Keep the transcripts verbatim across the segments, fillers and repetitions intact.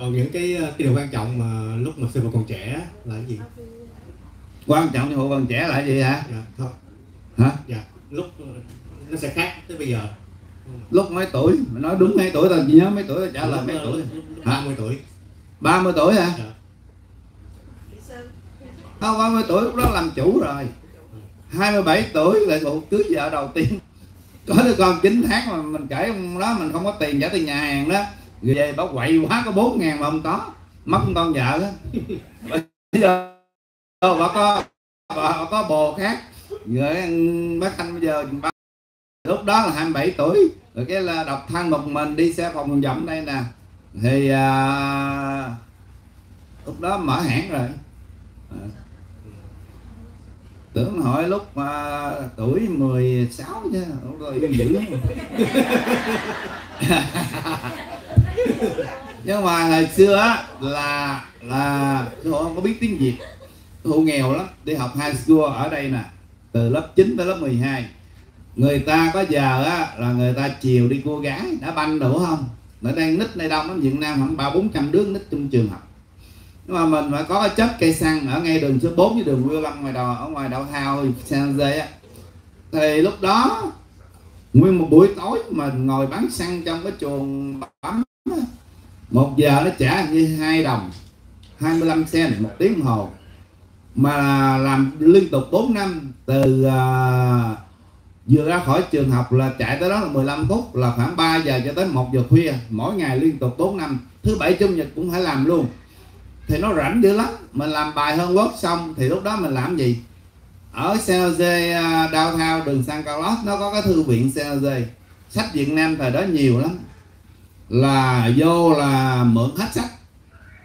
Còn những cái, cái điều quan trọng mà lúc mà sư phụ còn trẻ là cái gì? Quan trọng thì phụ còn trẻ là gì hả? Dạ, thôi. Hả? Dạ, lúc nó sẽ khác tới bây giờ. Lúc mấy tuổi? Mình nói đúng mấy tuổi rồi, chị nhớ mấy tuổi trả lời mấy là, tuổi. ba mươi tuổi. ba mươi tuổi hả? Dạ. Không, ba mươi tuổi lúc đó làm chủ rồi. hai mươi bảy tuổi lại phụ cưới vợ đầu tiên. Có đứa con chín tháng mà mình kể ông đó mình không có tiền trả tiền nhà hàng đó. Rồi về bảo quậy quá có bốn ngàn mà không có. Mất con vợ đó. Bây giờ bà có, bà có bồ khác. Rồi bác Thanh bây giờ bà, lúc đó là hai mươi bảy tuổi. Rồi cái là độc thân một mình đi xe phòng vòng đây nè. Thì à, lúc đó mở hãng rồi à. Tưởng hỏi lúc à, tuổi mười sáu chứ. Lúc đó yên dữ lắm. Nhưng mà hồi xưa á, là là họ không có biết tiếng Việt. Hộ nghèo lắm, đi học high school ở đây nè, từ lớp chín tới lớp mười hai. Người ta có giờ á, là người ta chiều đi cô gái, đã banh đủ không? Nó đang nít này đông lắm, Việt Nam khoảng ba bốn trăm đứa nít trong trường học. Nhưng mà mình phải có cái chớp cây xăng ở ngay đường số bốn với đường Vua Lăng ngoài đò, ở ngoài đậu thao San Jose á. Thì lúc đó nguyên một buổi tối mà ngồi bán xăng trong cái chuồng bấm, một giờ nó trả như hai đồng, hai mươi lăm sen một tiếng đồng hồ. Mà làm liên tục bốn năm, từ uh, vừa ra khỏi trường học là chạy tới đó là mười lăm phút, là khoảng ba giờ cho tới một giờ khuya. Mỗi ngày liên tục bốn năm, thứ bảy chủ nhật cũng phải làm luôn. Thì nó rảnh dữ lắm, mình làm bài hơn quốc xong thì lúc đó mình làm gì? Ở San Jose downtown đường San Carlos nó có cái thư viện San Jose. Sách Việt Nam thời đó nhiều lắm. Là vô là mượn hết sách.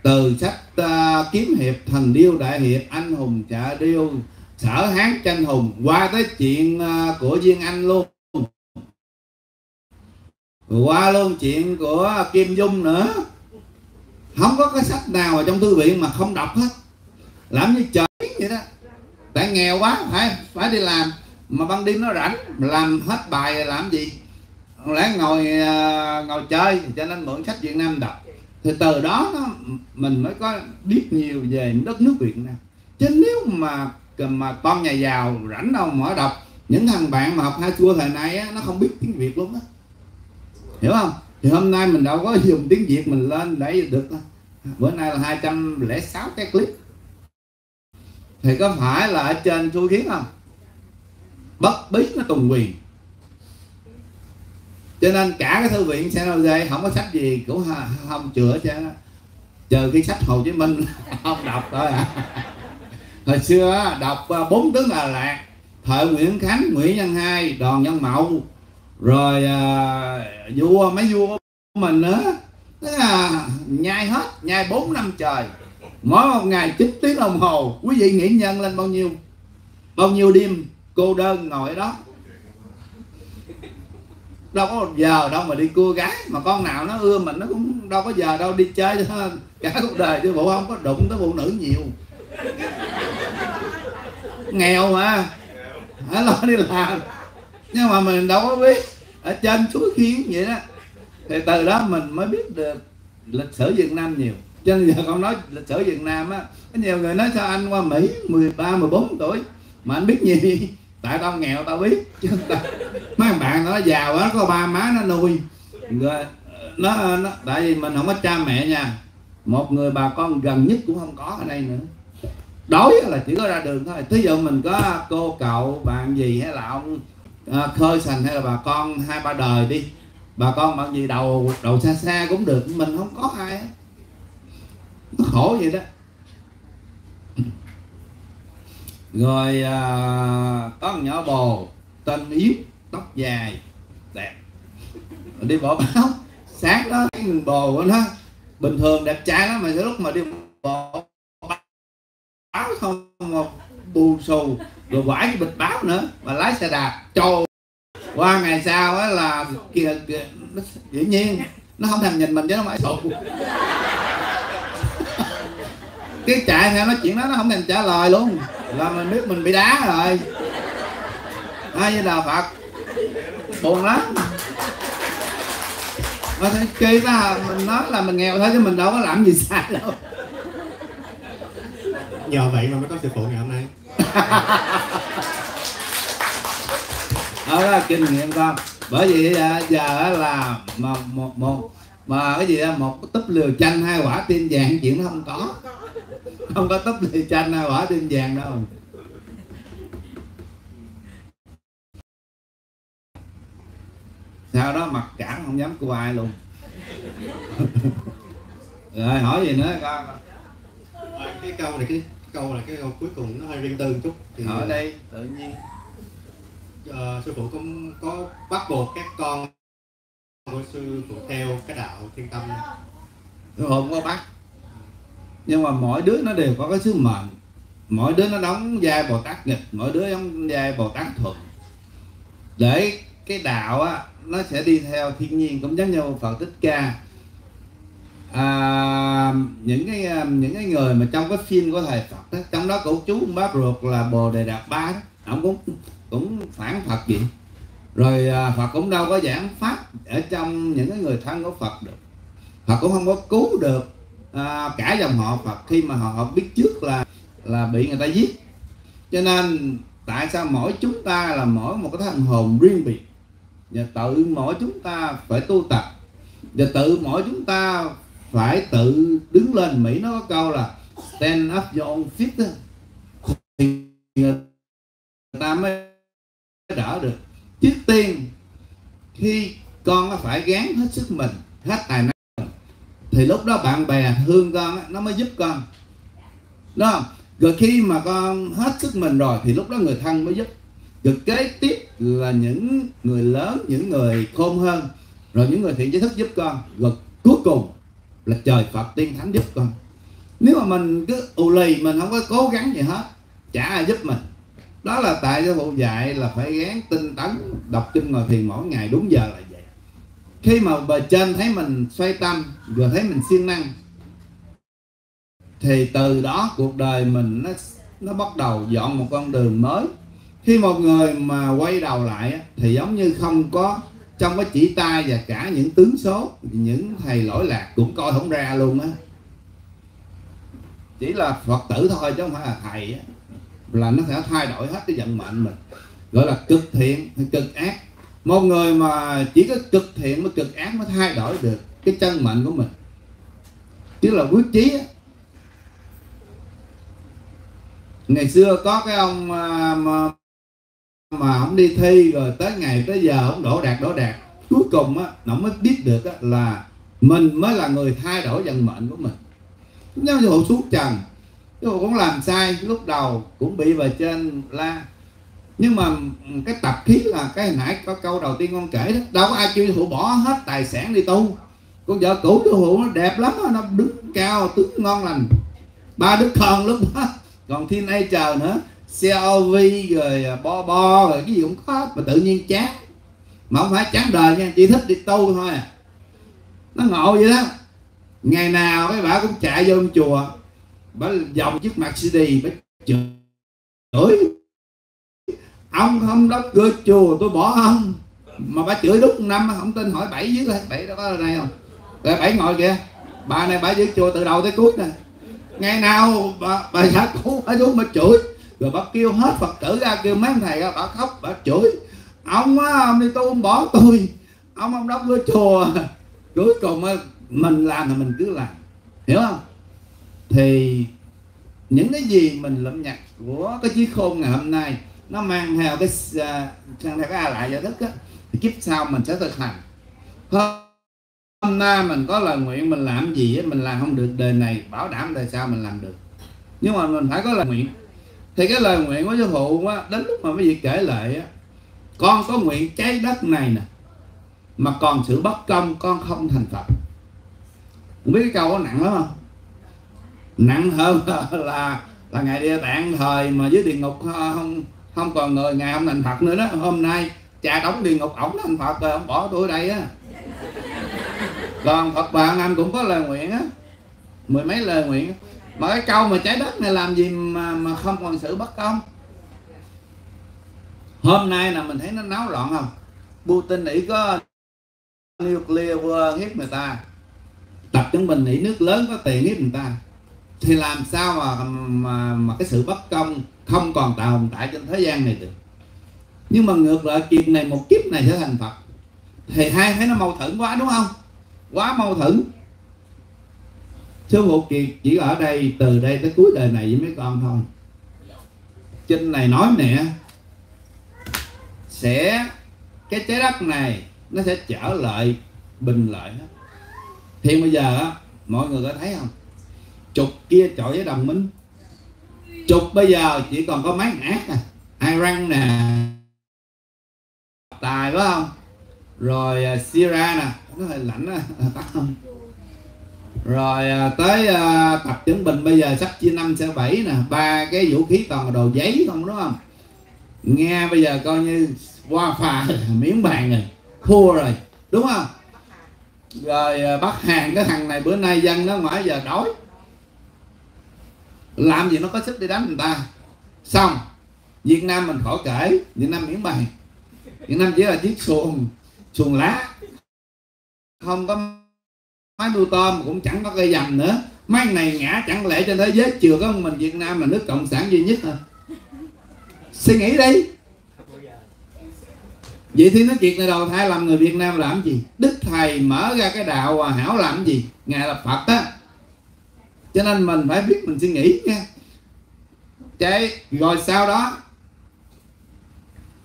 Từ sách uh, Kiếm Hiệp, Thần Điêu, Đại Hiệp, Anh Hùng, Chợ Điêu, Sở Hán, Tranh Hùng, qua tới chuyện uh, của Duyên Anh luôn, qua luôn chuyện của Kim Dung nữa. Không có cái sách nào ở trong thư viện mà không đọc hết. Làm như trời vậy đó. Tại nghèo quá phải phải đi làm. Mà ban đêm nó rảnh, làm hết bài làm gì? Lẽ ngồi uh, ngồi chơi, cho nên mượn sách Việt Nam đọc. Thì từ đó nó, mình mới có biết nhiều về đất nước Việt Nam. Chứ nếu mà mà con nhà giàu rảnh đâu mở đọc, những thằng bạn mà học hai chua thời nay á, nó không biết tiếng Việt luôn á, hiểu không? Thì hôm nay mình đâu có dùng tiếng Việt mình lên để được. Bữa nay là hai trăm lẻ sáu cái clip. Thì có phải là ở trên xu khiến không? Bất bí nó tùng quyền. Cho nên cả cái thư viện San Jose không có sách gì cũng không chữa cho, trừ cái sách Hồ Chí Minh không đọc thôi à. Hồi xưa đọc bốn tướng Đà Lạt, thời Nguyễn Khánh, Nguyễn Văn Hai, Đoàn Văn Mậu, rồi à, vua mấy vua của mình nữa, thế là nhai hết, nhai bốn năm trời, mỗi một ngày chín tiếng đồng hồ. Quý vị nghĩ nhân lên bao nhiêu bao nhiêu đêm cô đơn ngồi ở đó. Đâu có một giờ đâu mà đi cua gái. Mà con nào nó ưa mình nó cũng đâu có giờ đâu, đi chơi thôi. Cả cuộc đời chứ bộ không có đụng tới phụ nữ nhiều. Nghèo mà phải lo đi làm. Nhưng mà mình đâu có biết. Ở trên suối khiến vậy đó. Thì từ đó mình mới biết được lịch sử Việt Nam nhiều. Cho nên giờ con nói lịch sử Việt Nam á, có nhiều người nói sao anh qua Mỹ mười ba, mười bốn tuổi mà anh biết gì? Tại tao nghèo tao biết chứ tao... Mấy thằng bạn nó giàu á, có ba má nó nuôi rồi, nó, nó tại vì mình không có cha mẹ nha. Một người bà con gần nhất cũng không có ở đây nữa. Đói là chỉ có ra đường thôi. Thí dụ mình có cô cậu bạn gì hay là ông à, khơi sành hay là bà con hai ba đời đi, bà con bạn gì đầu đầu xa xa cũng được. Mình không có ai á, nó khổ vậy đó. Rồi à, có một nhỏ bồ tên Yến, tóc dài đẹp, rồi đi bỏ báo sáng đó. Cái người bồ của nó bình thường đẹp trai lắm, mà lúc mà đi bỏ báo không một bù xù, rồi vải cái bịch báo nữa mà lái xe đạp trâu qua. Ngày sau á là kìa, kìa, nó, dĩ nhiên nó không thèm nhìn mình chứ nó mãi sụp. Cái chạy theo nói chuyện đó nó không thèm trả lời luôn, là mình biết mình bị đá rồi. Ai với Đà Phật buồn lắm. Mà thấy kỳ ta, mình nói là mình nghèo thôi chứ mình đâu có làm gì sai đâu. Nhờ vậy mà mới có sự phụ ngày hôm nay. Đó là kinh nghiệm con. Bởi vì giờ là một một, một mà cái gì đó, một túp lều chanh hai quả tim vàng chuyện nó không có. Không có túp lều chanh hai quả tim vàng đâu. Sau đó mặt cản không dám của ai luôn. Rồi hỏi gì nữa con? À, cái câu này cái, cái câu là cái câu cuối cùng nó hơi riêng tư một chút. Thì ở đây tự nhiên uh, sư phụ cũng có bắt buộc các con của sư phụ theo cái đạo Thiên Tâm. Sư phụ có bắt, nhưng mà mỗi đứa nó đều có cái sứ mệnh, mỗi đứa nó đóng vai Bồ Tát nghịch, mỗi đứa đóng vai Bồ Tát thuận, để cái đạo á nó sẽ đi theo thiên nhiên. Cũng giống như Phật Thích Ca, à, những cái những cái người mà trong cái phim của thầy Phật đó, trong đó cậu chú Bá Ruột là Bồ Đề Đạt Ba đó, ông cũng cũng phản Phật vậy. Rồi Phật cũng đâu có giảng pháp ở trong những cái người thân của Phật được. Phật cũng không có cứu được à, cả dòng họ Phật khi mà họ, họ biết trước là là bị người ta giết. Cho nên tại sao mỗi chúng ta là mỗi một cái thần hồn riêng biệt, và tự mỗi chúng ta phải tu tập, và tự mỗi chúng ta phải tự đứng lên. Mỹ nó có câu là stand up your own feet đó. Thì người ta mới đỡ được. Trước tiên khi con phải gán hết sức mình, hết tài năng mình, thì lúc đó bạn bè thương con nó mới giúp con, đúng không? Rồi khi mà con hết sức mình rồi thì lúc đó người thân mới giúp. Rồi kế tiếp là những người lớn, những người khôn hơn, rồi những người thiện trí thức giúp con. Rồi cuối cùng là trời Phật Tiên Thánh giúp con. Nếu mà mình cứ ù lì, mình không có cố gắng gì hết, chả ai giúp mình. Đó là tại cái bộ dạy là phải gán tinh tấn, đọc kinh ngồi thiền mỗi ngày đúng giờ là vậy. Khi mà bề trên thấy mình xoay tâm, vừa thấy mình siêng năng, thì từ đó cuộc đời mình nó, nó bắt đầu dọn một con đường mới. Khi một người mà quay đầu lại thì giống như không có, trong cái chỉ tay và cả những tướng số, những thầy lỗi lạc cũng coi không ra luôn á. Chỉ là Phật tử thôi chứ không phải là thầy á, là nó sẽ thay đổi hết cái vận mệnh mình. Gọi là cực thiện hay cực ác. Một người mà chỉ có cực thiện mới cực ác mới thay đổi được cái chân mệnh của mình. Chứ là quyết chí á. Ngày xưa có cái ông mà, mà, mà ông đi thi rồi tới ngày tới giờ ông đổ đạt đổ đạt. Cuối cùng á, nó mới biết được á, là mình mới là người thay đổi vận mệnh của mình. Giống như hộ xuống trần, tôi cũng làm sai, lúc đầu cũng bị về trên la. Nhưng mà cái tập khí là cái hồi nãy có câu đầu tiên con kể đó. Đâu có ai kêu Hữu bỏ hết tài sản đi tu. Con vợ cũ của Hữu nó đẹp lắm, nó đứng cao, tướng ngon lành, ba đứa con lúc đó còn thiên ai chờ nữa, xe ô vê rồi bo bo rồi cái gì cũng có. Mà tự nhiên chán, mà không phải chán đời nha, chỉ thích đi tu thôi à. Nó ngộ vậy đó. Ngày nào cái bà cũng chạy vô chùa, bà dòng chiếc Mercedes, bà chửi ông không đóng cửa chùa tôi bỏ ông. Mà bà chửi đúng năm không tin, hỏi Bảy dưới, Bảy đó có ở đây không? Rồi Bảy ngồi kìa, bà này bà giữ chùa từ đầu tới cuối nè. Ngày nào bà, bà xã cũ bà xuống bà chửi, rồi bà kêu hết Phật tử ra, kêu mấy ông thầy ra, bà khóc bà chửi ông á, ông đi tu ông bỏ tôi, ông không đóng cửa chùa. Cuối cùng mình làm là mình cứ làm, hiểu không? Thì những cái gì mình lượm nhặt của cái trí khôn ngày hôm nay nó mang theo cái sang theo cái A Lại Giải Thức á, thì kiếp sau mình sẽ thực hành. Hôm nay mình có lời nguyện mình làm gì á, mình làm không được đời này, bảo đảm đời sau mình làm được. Nhưng mà mình phải có lời nguyện. Thì cái lời nguyện của sư phụ á, đến lúc mà mấy vị kể lại á, con có nguyện trái đất này nè mà còn sự bất công con không thành Phật. Không biết cái câu đó nặng lắm không? Nặng hơn là là ngày địa tạng thời mà dưới địa ngục không không còn người, ngày ông thành Phật nữa đó. Hôm nay cha đóng địa ngục, ổng thành Phật rồi, ông bỏ tôi đây á. Còn Phật Bà Anh cũng có lời nguyện á, mười mấy lời nguyện. Mà cái câu mà trái đất này làm gì mà, mà không còn sự bất công. Hôm nay là mình thấy nó náo loạn không? Putin Mỹ có nuclear war hiếp người ta, tập trung mình nghĩ nước lớn có tiền hiếp người ta, thì làm sao mà mà, mà cái sự bất công không còn tồn tại trên thế gian này được. Nhưng mà ngược lại kiếp này một kiếp này sẽ thành Phật, thì hai thấy nó mâu thuẫn quá đúng không? Quá mâu thuẫn. Sư Phụ Kiệt chỉ ở đây từ đây tới cuối đời này với mấy con thôi. Trên này nói nè, sẽ cái trái đất này nó sẽ trở lại bình lợi hết. Thì bây giờ á, mọi người có thấy không? Trục kia trội với đồng minh. Trục bây giờ chỉ còn có mấy ác à, Iran nè, Tài phải không? Rồi Syria nè, nó hơi lạnh á, tắt không? Rồi tới uh, Tập Chứng Bình bây giờ sắp chia năm xẻ bảy nè, ba cái vũ khí toàn là đồ giấy không đúng không? Nghe bây giờ coi như qua phà miếng bàn rồi, khua rồi, đúng không? Rồi Bắc Hàn cái thằng này bữa nay dân nó ngoài giờ đói, làm gì nó có sức đi đánh người ta. Xong Việt Nam mình khỏi kể, Việt Nam miễn bàn, Việt Nam chỉ là chiếc xuồng, xuồng lá, không có máy nuôi tôm, cũng chẳng có cây dầm nữa. Máy này ngã chẳng lẽ trên thế giới chưa có mình Việt Nam là nước cộng sản duy nhất hả? Suy nghĩ đi. Vậy thì nói chuyện này đầu thai làm người Việt Nam làm gì? Đức Thầy mở ra cái đạo hòa hảo làm gì? Ngài là Phật á, cho nên mình phải biết mình suy nghĩ nha. Chạy rồi sau đó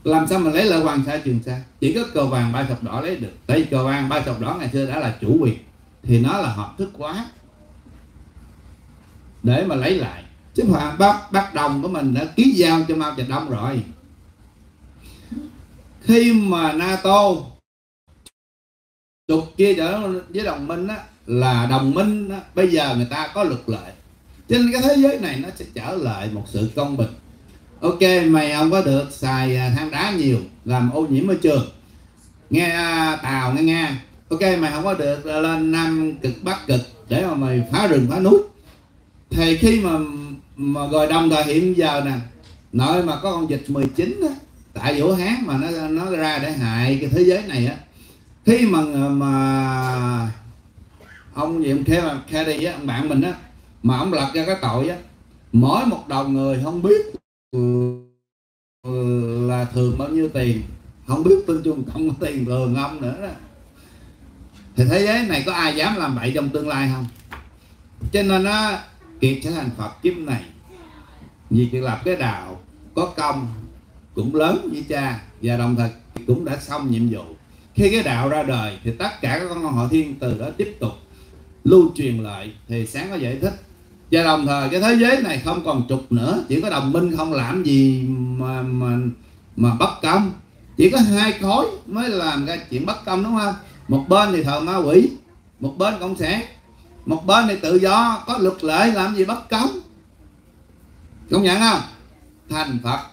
làm sao mình lấy lại Hoàng Sa Trường Sa? Chỉ có cờ vàng ba sọc đỏ lấy được. Tại vì cờ vàng ba sọc đỏ ngày xưa đã là chủ quyền, thì nó là hợp thức quá để mà lấy lại. Chứ Hoàng Bắc, Bắc Đồng của mình đã ký giao cho Mao Trạch Đông rồi. Khi mà NATO trục kia trở với đồng minh á, là đồng minh á, bây giờ người ta có luật lệ. Trên cái thế giới này nó sẽ trở lại một sự công bình. Ok, mày không có được xài than đá nhiều, làm ô nhiễm môi trường. Nghe Tàu, nghe Nga. Ok, mày không có được lên Nam Cực, Bắc Cực để mà mày phá rừng, phá núi. Thì khi mà mà rồi đồng thời hiện giờ nè, nội mà có con dịch mười chín á, tại Vũ Hán mà nó nó ra để hại cái thế giới này á. Khi mà mà ông Diệm Khê mà Khê đi á, ông bạn mình á, mà ông lật ra cái tội á, mỗi một đầu người không biết là thường bao nhiêu tiền, không biết tên chung không có tiền thường không nữa đó. Thì thế giới này có ai dám làm bậy trong tương lai không? Cho nên á, Kiệt sẽ thành Phật kiếp này vì Kiệt lập cái đạo có công cũng lớn như cha, và đồng thời cũng đã xong nhiệm vụ. Khi cái đạo ra đời thì tất cả các con họ Thiên từ đó tiếp tục lưu truyền lại. Thì sáng có giải thích, và đồng thời cái thế giới này không còn trục nữa, chỉ có đồng minh không làm gì mà mà, mà bất công. Chỉ có hai khối mới làm ra chuyện bất công đúng không? Một bên thì thờ ma quỷ, một bên cộng sản, một bên thì tự do có luật lệ, làm gì bất công. Công nhận không? Thành Phật.